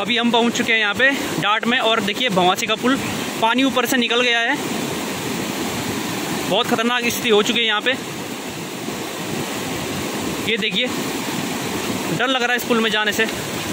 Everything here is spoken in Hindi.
अभी हम पहुंच चुके हैं यहाँ पे डाट में। और देखिए भवासी का पुल, पानी ऊपर से निकल गया है, बहुत खतरनाक स्थिति हो चुकी है यहाँ पे। ये देखिए, डर लग रहा है इस पुल में जाने से।